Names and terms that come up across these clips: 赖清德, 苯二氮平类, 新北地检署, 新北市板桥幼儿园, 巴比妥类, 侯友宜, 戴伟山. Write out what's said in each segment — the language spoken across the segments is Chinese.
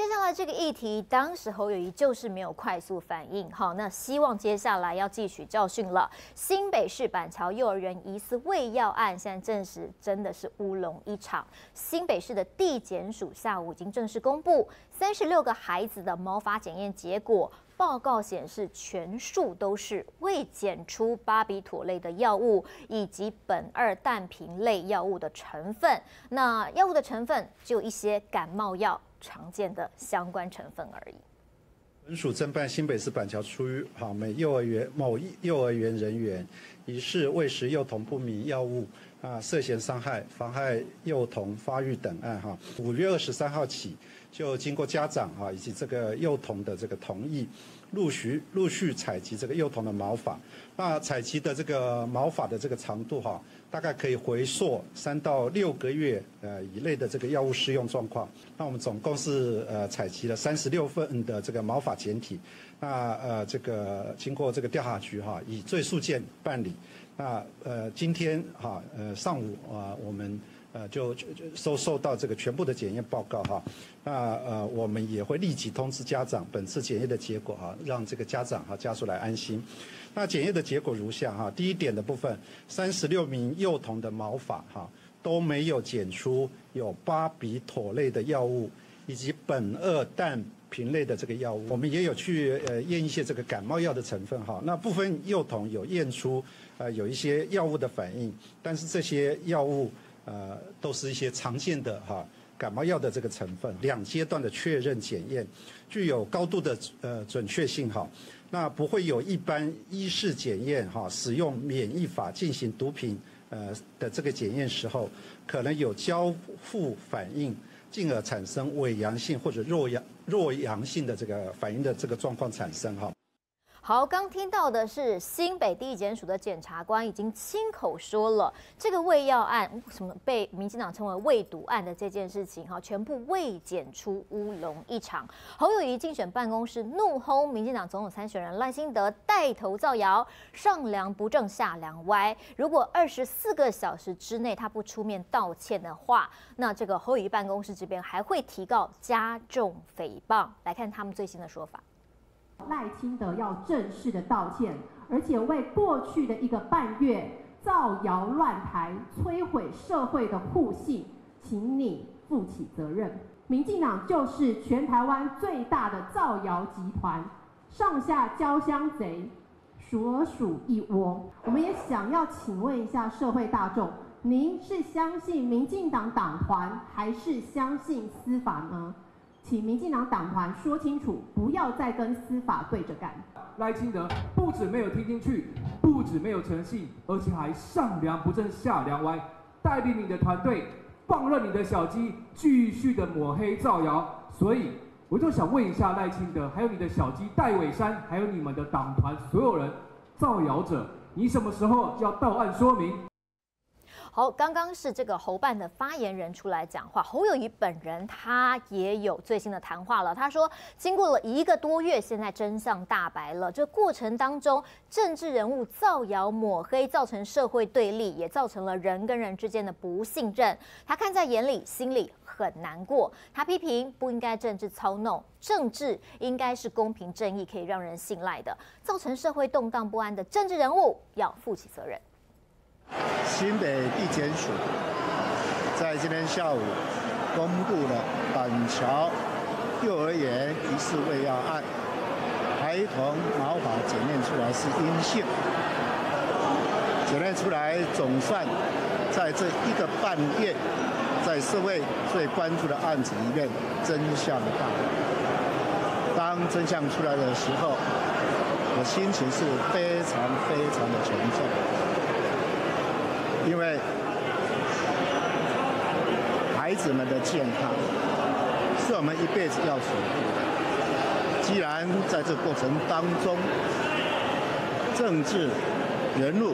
接下来这个议题，当时侯友宜就是没有快速反应。好，那希望接下来要汲取教训了。新北市板桥幼儿园疑似喂药案，现在证实真的是乌龙一场。新北市的地检署下午已经正式公布36个孩子的毛发检验结果。 报告显示，全数都是未检出巴比妥类的药物以及苯二氮平类药物的成分。那药物的成分只有一些感冒药常见的相关成分而已。本署侦办新北市板桥出于好美幼儿园某幼儿园人员疑似喂食幼童不明药物啊，涉嫌伤害、妨害幼童发育等案哈。5月23号起。 就经过家长以及这个幼童的这个同意，陆续采集这个幼童的毛发。那采集的这个毛发的这个长度大概可以回溯3到6个月以内的这个药物适用状况。那我们总共是采集了36份的这个毛发检体。那这个经过这个调查局以追诉件办理。那今天上午我们。 就收到这个全部的检验报告那我们也会立即通知家长本次检验的结果让这个家长家属来安心。那检验的结果如下第一点的部分，36名幼童的毛发都没有检出有巴比妥类的药物以及苯二氮平类的这个药物。我们也有去验一些这个感冒药的成分那部分幼童有验出有一些药物的反应，但是这些药物。 都是一些常见的感冒药的这个成分，2阶段的确认检验，具有高度的准确性那不会有一般医事检验使用免疫法进行毒品的这个检验时候，可能有交互反应，进而产生伪阳性或者弱阳性的这个反应的这个状况产生好，刚听到的是新北地检署的检察官已经亲口说了，这个喂药案为什么被民进党称为喂毒案的这件事情，全部未检出乌龙一场。侯友宜竞选办公室怒轰民进党总统参选人赖清德带头造谣，上梁不正下梁歪。如果24个小时之内他不出面道歉的话，那这个侯友宜办公室这边还会提告加重诽谤。来看他们最新的说法。 赖清德要正式的道歉，而且为过去的1个半月造谣乱台、摧毁社会的互信，请你负起责任。民进党就是全台湾最大的造谣集团，上下交相贼，所属一窝。我们也想要请问一下社会大众，您是相信民进党党团，还是相信司法呢？ 请民进党党团说清楚，不要再跟司法对着干。赖清德不止没有听进去，不止没有诚信，而且还上梁不正下梁歪，带领你的团队放任你的小鸡继续的抹黑造谣。所以我就想问一下赖清德，还有你的小鸡戴伟山，还有你们的党团所有人，造谣者，你什么时候要到案说明？ 好，刚刚是这个侯办的发言人出来讲话，侯友宜本人他也有最新的谈话了。他说，经过了1个多月，现在真相大白了。这过程当中，政治人物造谣抹黑，造成社会对立，也造成了人跟人之间的不信任。他看在眼里，心里很难过。他批评不应该政治操弄，政治应该是公平正义，可以让人信赖的。造成社会动荡不安的政治人物要负起责任。 新北地检署在今天下午公布了板桥幼儿园疑似喂药案，孩童毛发检验出来是阴性，检验出来总算在这1个半月，在社会最关注的案子里面，真相大白。当真相出来的时候，我心情是非常的沉重。 因为孩子们的健康是我们一辈子要守护的。既然在这过程当中，政治人物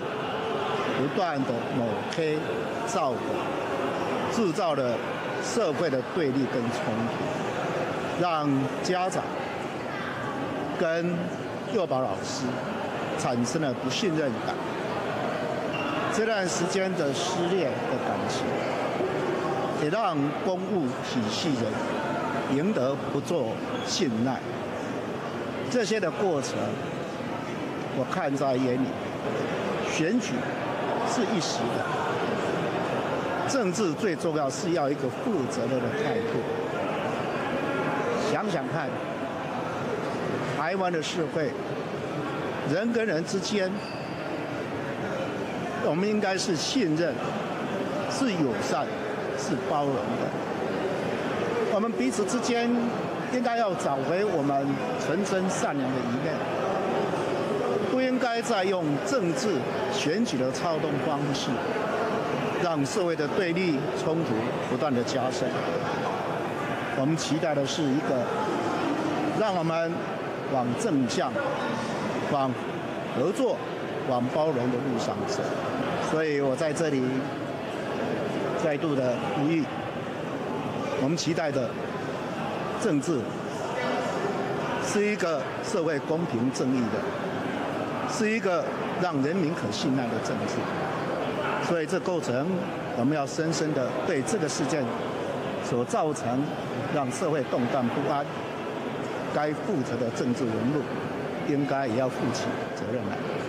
不断的抹黑、造谣，制造了社会的对立跟冲突，让家长跟幼保老师产生了不信任感。 这段时间的撕裂的感情，也让公务体系人赢得不做信赖，这些的过程，我看在眼里。选举是一时的，政治最重要是要一个负责任的态度。想想看，台湾的社会，人跟人之间，我们应该是信任、是友善、是包容的。 我们彼此之间应该要找回我们纯真善良的一面，不应该再用政治选举的操纵方式，让社会的对立冲突不断的加深。我们期待的是一个，让我们往正向、往合作、往包容的路上走。所以我在这里再度的呼吁。 我们期待的政治是一个社会公平正义的，是一个让人民可信赖的政治。所以这构成我们要深深的对这个事件所造成让社会动荡不安，该负责的政治人物应该也要负起责任来。